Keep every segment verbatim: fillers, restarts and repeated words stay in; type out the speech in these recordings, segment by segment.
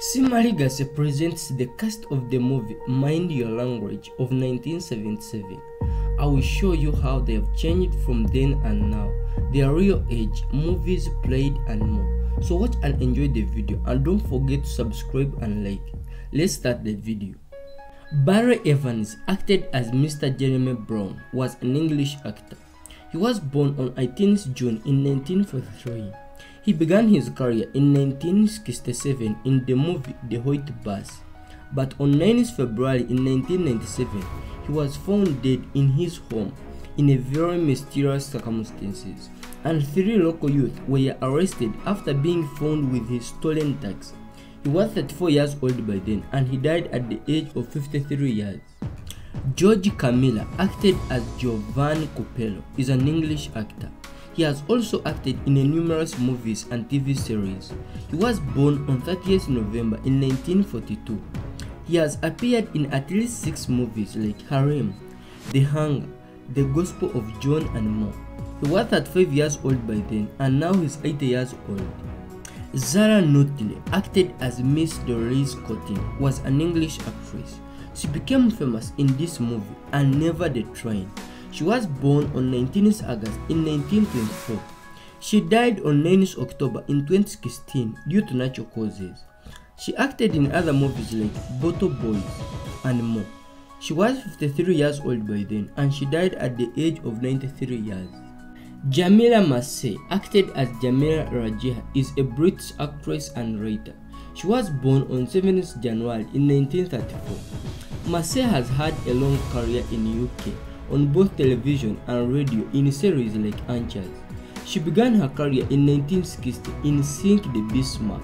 Simarigasi presents the cast of the movie Mind Your Language of nineteen seventy-seven. I will show you how they have changed from then and now, their real age, movies played and more. So watch and enjoy the video, and don't forget to subscribe and like. Let's start the video. Barry Evans acted as Mister Jeremy Brown, was an English actor. He was born on eighteenth of June in nineteen forty-three. He began his career in nineteen sixty-seven in the movie The Hoyt Bus, but on ninth of February in nineteen ninety-seven, he was found dead in his home in a very mysterious circumstances, and three local youth were arrested after being found with his stolen tags. He was thirty-four years old by then, and he died at the age of fifty-three years. George Camilla acted as Giovanni Coppello, is an English actor. He has also acted in numerous movies and T V series. He was born on thirtieth of November in nineteen forty-two. He has appeared in at least six movies like Harem, The Hunger, The Gospel of John and more. He was thirty-five years old by then, and now he's eighty years old. Zara Nutley acted as Miss Doris Cotting, was an English actress. She became famous in this movie and Never the Twain. She was born on nineteenth of August in nineteen twenty-four. She died on ninth of October in twenty sixteen due to natural causes. She acted in other movies like Bottle Boys and more. She was fifty-three years old by then, and she died at the age of ninety-three years. Jamila Massey acted as Jamila Rajiha, is a British actress and writer. She was born on seventh of January in nineteen thirty-four. Massey has had a long career in U K on both television and radio in series like Anchors. She began her career in nineteen sixty in Sink the Bismarck,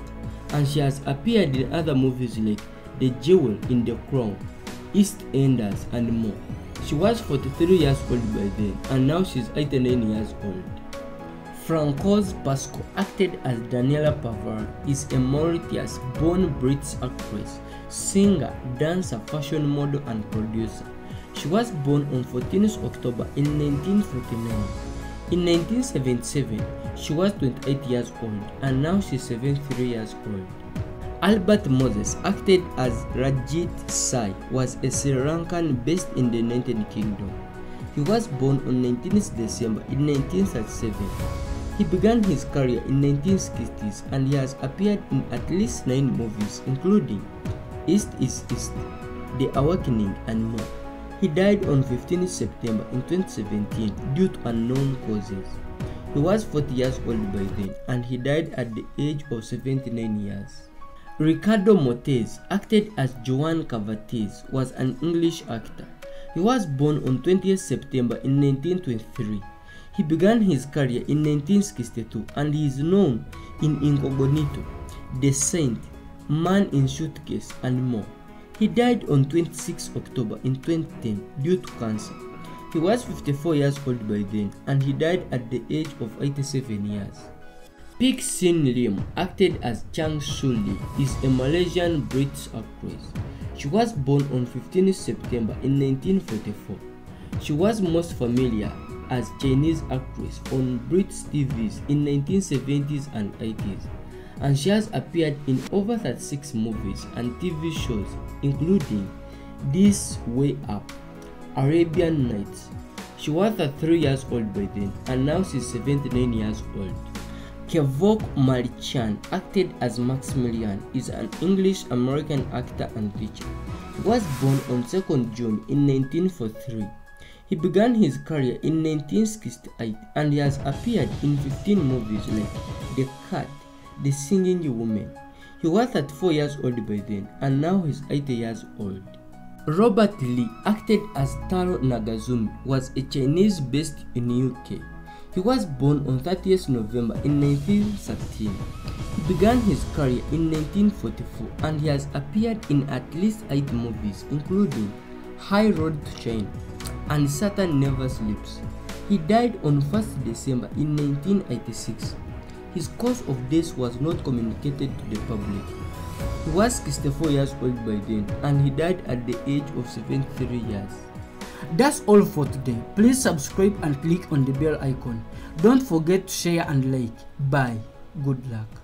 and she has appeared in other movies like The Jewel in the Crown, EastEnders and more. She was forty-three years old by then, and now she's eighty-nine years old. Françoise Pascal acted as Danielle Farvre, is a Mauritius-born British actress, singer, dancer, fashion model and producer. She was born on fourteenth of October in nineteen forty-nine. In nineteen seventy-seven, she was twenty-eight years old, and now she's seventy-three years old. Albert Moses acted as Rajit Sai, was a Sri Lankan based in the United Kingdom. He was born on nineteenth of December in nineteen thirty-seven. He began his career in nineteen sixties, and he has appeared in at least nine movies including East is East, The Awakening and more. He died on fifteenth of September in twenty seventeen due to unknown causes. He was forty years old by then, and he died at the age of seventy-nine years. Ricardo Montez acted as Juan Cervantes, was an English actor. He was born on twentieth of September in nineteen twenty-three. He began his career in nineteen sixty-two, and he is known in Incognito, The Saint, Man in Suitcase and more. He died on twenty-sixth of October in twenty ten due to cancer. He was fifty-four years old by then, and he died at the age of eighty-seven years. Pik-Sen Lim acted as Chang Suli, is a Malaysian British actress. She was born on fifteenth of September in nineteen forty-four. She was most familiar as Chinese actress on British T Vs in nineteen seventies and eighties. And she has appeared in over thirty-six movies and T V shows including This Way Up, Arabian Nights. She was thirty-three years old by then, and now she's seventy-nine years old. Kevok Marichan acted as Maximilian, is an English-American actor and teacher. He was born on second of June in nineteen forty-three. He began his career in nineteen sixty-eight, and he has appeared in fifteen movies like The Cat, The Singing Woman. He was thirty-four years old by then, and now he's eighty years old. Robert Lee acted as Taro Nagazumi, was a Chinese based in U K. He was born on thirtieth of November in nineteen thirteen. He began his career in nineteen forty-four, and he has appeared in at least eight movies including High Road to China and Satan Never Sleeps. He died on first of December in nineteen eighty-six. His cause of death was not communicated to the public. He was sixty-four years old by then, and he died at the age of seventy-three years. That's all for today. Please subscribe and click on the bell icon. Don't forget to share and like. Bye. Good luck.